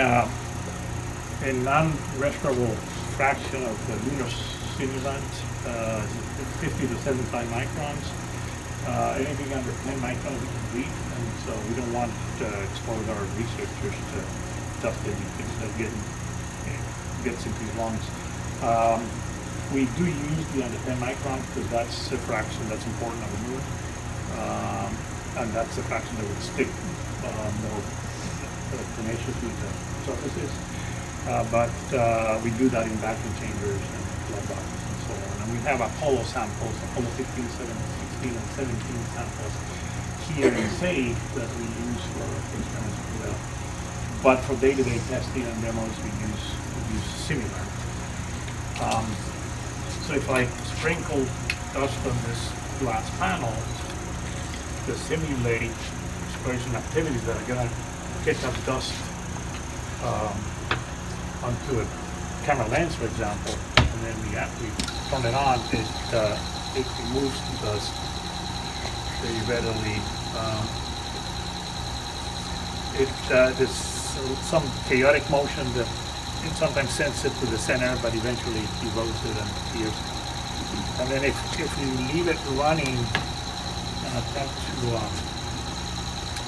a non-restaurable fraction of the lunar sinusite, 50 to 75 microns. Anything under 10 microns is weak, and so we don't want to expose our researchers to stuff that you can still gets into these lungs. We do use the under 10 microns because that's the fraction that's important on the moon, and that's the fraction that would stick more tenaciously to surfaces. But we do that in vacuum chambers and blood bottles and so on. And we have Apollo samples, Apollo 15, 16, and 17 samples here in SAE that we use for experiments as well. But for day-to-day testing and demos, we use similar. So if I sprinkle dust on this glass panel to simulate exploration activities that are going to catch up dust onto a camera lens, for example, and then we actually turn it on, it removes the dust very readily. There's some chaotic motion that it sometimes sends it to the center, but eventually erodes it and appears. And then if you leave it running and attempt to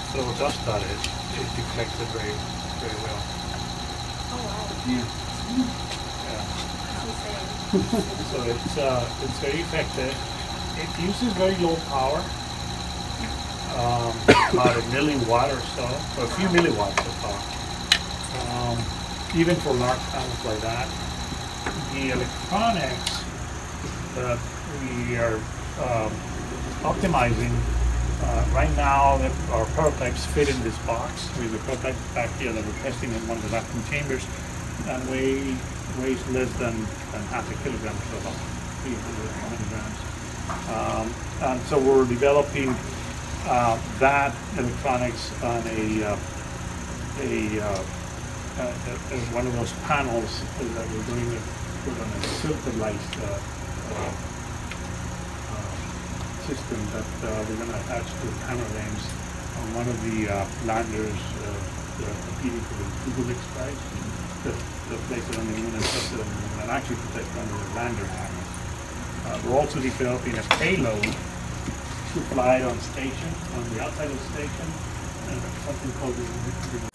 throw dust at it, it deflects it very, very well. Oh wow! Yeah. Yeah. So it's very effective. It uses very low power, about a milliwatt or so, or a few milliwatts of power. Even for large panels like that, the electronics that we are optimizing right now, our prototypes fit in this box. We have a prototype back here that we're testing in one of the vacuum chambers, and weighs less than half a kilogram, so about 300 grams. And so we're developing that electronics on one of those panels that we're doing it on a silver-like system that we're going to attach to the camera lens on one of the landers competing for the Google X prize that place it on the moon and test it on the moon and actually protect under the lander hammer. We're also developing a payload to fly on station, on the outside of the station, and something called the